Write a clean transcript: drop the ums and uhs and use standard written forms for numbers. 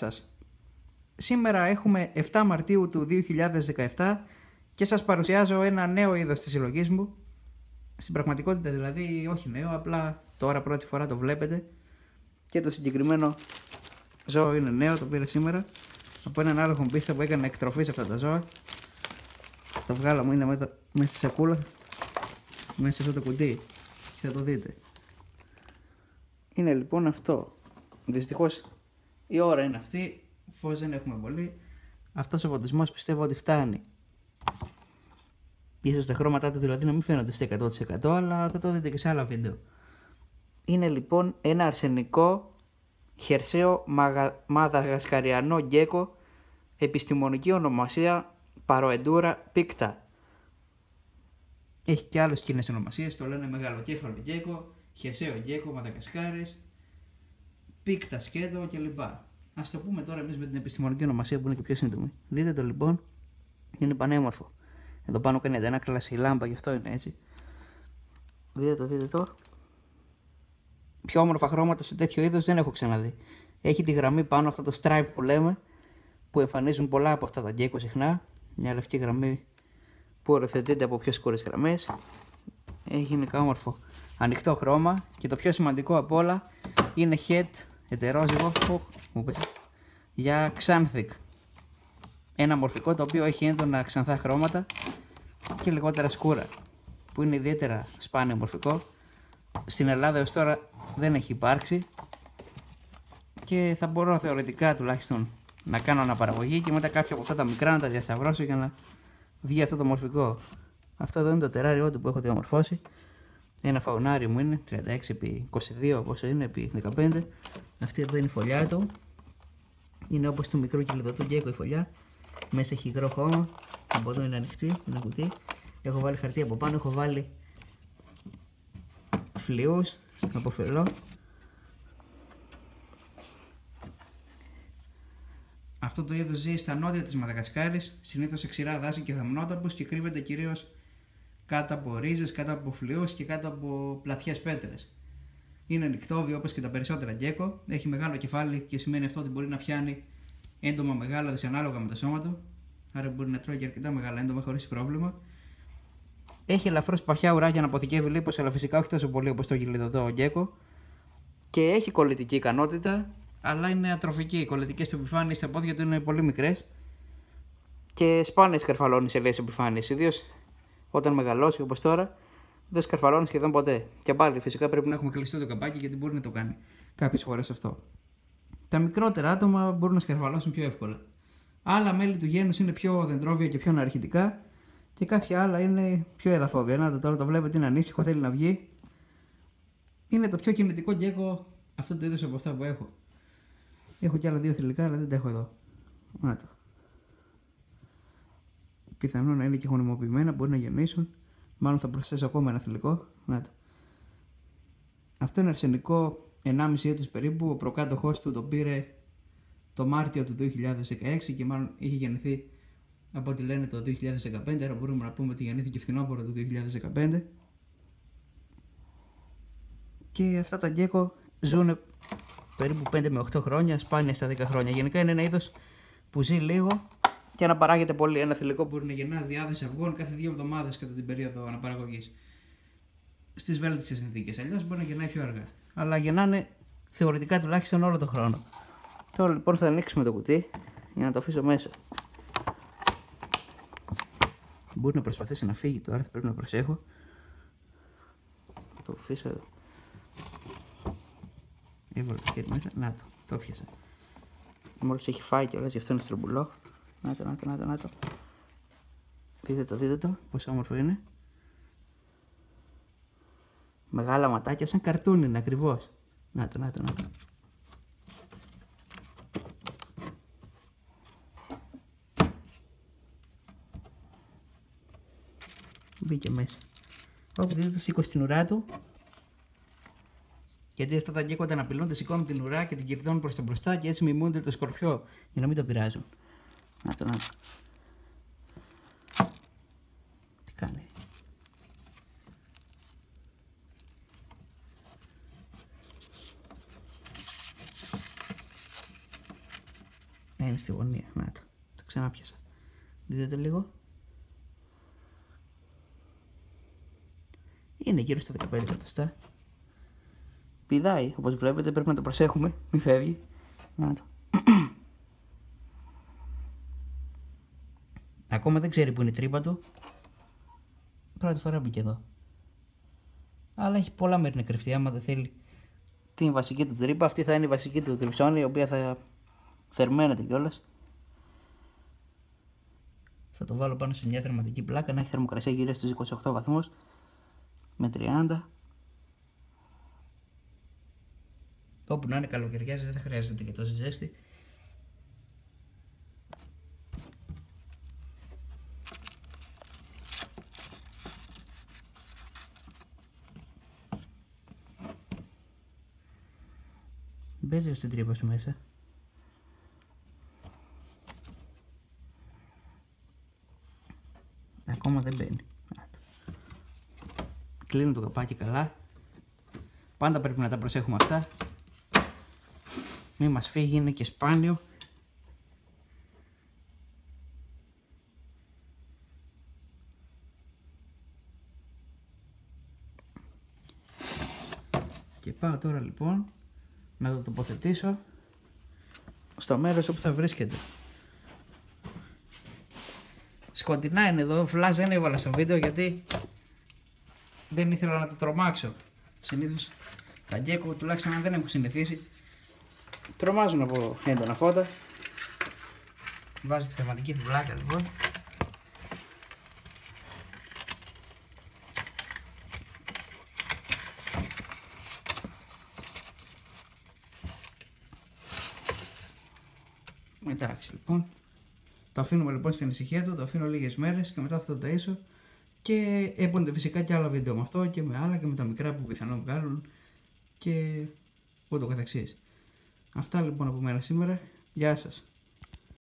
σας. Σήμερα έχουμε 7 Μαρτίου του 2017 και σας παρουσιάζω ένα νέο είδος της συλλογής μου. Στην πραγματικότητα δηλαδή όχι νέο, απλά τώρα πρώτη φορά το βλέπετε. Και το συγκεκριμένο ζώο είναι νέο, το πήρα σήμερα από έναν άλλο χομπίστα που έκανε εκτροφή σε αυτά τα ζώα. Το βγάλαμε, είναι μέσα στη σακούλα, μέσα σε αυτό το κουτί και θα το δείτε. Είναι λοιπόν αυτό. Δυστυχώς η ώρα είναι αυτή, φως δεν έχουμε πολύ. Αυτός ο φωτισμός πιστεύω ότι φτάνει. Ίσως τα χρώματά του δηλαδή να μην φαίνονται στο 100%, αλλά θα το δείτε και σε άλλα βίντεο. Είναι λοιπόν ένα αρσενικό χερσαίο μαδαγασκαριανό γκέκο, επιστημονική ονομασία Paroedura picta. Έχει και άλλες κοινές ονομασίες, το λένε μεγαλοκέφαλο γκέκο, χερσαίο γκέκο, Μαδαγασκάρης, πίκτα σκέτο κλπ. Ας το πούμε τώρα εμείς με την επιστημονική ονομασία που είναι και πιο σύντομη. Δείτε το λοιπόν, είναι πανέμορφο. Εδώ πάνω κάνει ένα κρασί λάμπα, γι' αυτό είναι έτσι. Δείτε το. Πιο όμορφα χρώματα σε τέτοιο είδος δεν έχω ξαναδεί. Έχει τη γραμμή πάνω, αυτό το stripe που λέμε, που εμφανίζουν πολλά από αυτά τα γκέκο συχνά. Μια λευκή γραμμή που οριοθετείται από πιο σκόρες γραμμές. Έχει γενικά όμορφο ανοιχτό χρώμα και το πιο σημαντικό απ' όλα είναι head ετερόζυγο για xanthic. Ένα μορφικό το οποίο έχει έντονα ξανθά χρώματα και λιγότερα σκούρα, που είναι ιδιαίτερα σπάνιο μορφικό. Στην Ελλάδα έως τώρα δεν έχει υπάρξει και θα μπορώ θεωρητικά τουλάχιστον να κάνω αναπαραγωγή και μετά κάποια από αυτά τα μικρά να τα διασταυρώσω για να βγει αυτό το μορφικό. Αυτό εδώ είναι το τεράριό του που έχω διαμορφώσει. Ένα φαουνάρι μου είναι, 36x22 πόσο είναι, επί 15. Αυτή εδώ είναι η φωλιά του. Είναι όπως του μικρού κυλιδωτού γκέκο η φωλιά. Μέσα έχει υγρό χώμα. Από εδώ είναι ανοιχτή, είναι κουτί. Έχω βάλει χαρτί από πάνω, έχω βάλει φλοιούς από φελό. Αυτό το είδος ζει στα νότια της Μαδαγασκάρης, συνήθως σε ξηρά δάση και δαμνόταπους και κρύβεται κυρίως κάτω από ρίζες, κάτω από φλοιούς και κάτω από πλατιές πέτρες. Είναι νυχτόβιο όπως και τα περισσότερα γκέκο, έχει μεγάλο κεφάλι και σημαίνει αυτό ότι μπορεί να πιάνει έντομα μεγάλα δυσανάλογα με το σώμα του, άρα μπορεί να τρώει και αρκετά μεγάλα έντομα χωρίς πρόβλημα. Έχει ελαφρώς παχιά ουρά για να αποθηκεύει λίπος, αλλά φυσικά όχι τόσο πολύ όπως το γυλιδωτό γκέκο. Και έχει κολλητική ικανότητα, αλλά είναι ατροφική. Οι κολλητικές του επιφάνειες στα πόδια του είναι πολύ μικρές και σπάνια σκαρφαλώνει σε ελαίες επιφάνειες, ιδίως όταν μεγαλώσει όπως τώρα. Δεν σκαρφαλώνει σχεδόν ποτέ. Και πάλι φυσικά πρέπει να έχουμε κλειστό το καπάκι, γιατί μπορεί να το κάνει κάποιες φορές αυτό. Τα μικρότερα άτομα μπορούν να σκαρφαλώσουν πιο εύκολα. Άλλα μέλη του γένους είναι πιο δεντρόβια και πιο αναρχητικά. Και κάποια άλλα είναι πιο εδαφόβια. Να τώρα το βλέπετε, είναι ανήσυχο, θέλει να βγει. Είναι το πιο κινητικό γκέκο αυτό το είδος από αυτά που έχω. Έχω κι άλλα δύο θηλυκά, αλλά δεν τα έχω εδώ. Να το. Πιθανόν να είναι και γονιμοποιημένα, μπορεί να γεννήσουν. Μάλλον θα προσθέσω ακόμα ένα θηλυκό. Να το. Αυτό είναι αρσενικό 1,5 έτους περίπου. Ο προκάτοχός του το πήρε το Μάρτιο του 2016 και μάλλον είχε γεννηθεί από ό,τι λένε το 2015, άρα μπορούμε να πούμε ότι γεννήθηκε φθινόπωρο του 2015. Και αυτά τα γκέκο ζουν περίπου 5 με 8 χρόνια, σπάνια στα 10 χρόνια. Γενικά είναι ένα είδος που ζει λίγο και αναπαράγεται πολύ. Ένα θηλυκό μπορεί να γεννά διάδεση αυγών κάθε 2 εβδομάδες κατά την περίοδο αναπαραγωγής. Στις βέλτιστες συνθήκες, αλλιώς μπορεί να γεννάει πιο αργά. Αλλά γεννάνε θεωρητικά τουλάχιστον όλο τον χρόνο. Τώρα λοιπόν θα ανοίξουμε το κουτί για να το αφήσω μέσα. Μπορεί να προσπαθήσει να φύγει τώρα, θα πρέπει να προσέχω. Το αφήσω εδώ. Έβαλα το χέρι μέσα. Να το, το πιάσα. Μόλις έχει φάει κιόλας, γι' αυτό είναι στρομπουλό. Να το. Δείτε το, πόσο όμορφο είναι. Μεγάλα ματάκια, σαν καρτούν είναι ακριβώς. Να το. Μπήκε μέσα. Όπου δείτε το, σήκωσε την ουρά του. Γιατί αυτά τα γκέκο όταν απειλούνται σηκώνουν την ουρά και την κυρδώνουν προς τα μπροστά και έτσι μιμούνται το σκορπιό για να μην το πειράζουν. Να το. Τι κάνει. να είναι στη γωνία. Να το, το ξανάπιασα. Δείτε το λίγο. Είναι γύρω στα 15 εκατοστά. Πηδάει, όπως βλέπετε, πρέπει να το προσέχουμε, μην φεύγει. Να το. Ακόμα δεν ξέρει που είναι η τρύπα του. Πρώτη φορά μπήκε εδώ. Αλλά έχει πολλά μέρη να κρυφτεί. Άμα δεν θέλει την βασική του τρύπα, αυτή θα είναι η βασική του κρυψώνη, η οποία θα θερμαίνεται κιόλας. Θα το βάλω πάνω σε μια θερματική πλάκα να έχει θερμοκρασία γύρω στους 28 βαθμούς με 30. Όπου να είναι καλοκαιριάζει, δεν θα χρειάζεται και τόση ζέστη. Μπέζει στην τρύπα σου μέσα. Ακόμα δεν μπαίνει. Κλείνω το καπάκι καλά. Πάντα πρέπει να τα προσέχουμε αυτά. Μη μας φύγει, είναι και σπάνιο. Και πάω τώρα λοιπόν να το τοποθετήσω στο μέρος όπου θα βρίσκεται. Σκοτεινά είναι εδώ, φλάζ δεν έβαλα στο βίντεο γιατί δεν ήθελα να το τρομάξω. Συνήθως τα γκέκο τουλάχιστον αν δεν έχω συνηθίσει τρομάζουν από έντονα φώτα. Βάζω τη θεματική του πλάκα λοιπόν. Εντάξει λοιπόν, το αφήνουμε λοιπόν στην ησυχία του, το αφήνω λίγες μέρες και μετά θα το ταΐσω και έπονται φυσικά και άλλα βίντεο με αυτό και με άλλα και με τα μικρά που πιθανόν βγάλουν και ούτω καθεξής. Αυτά λοιπόν από μένα σήμερα, γεια σας.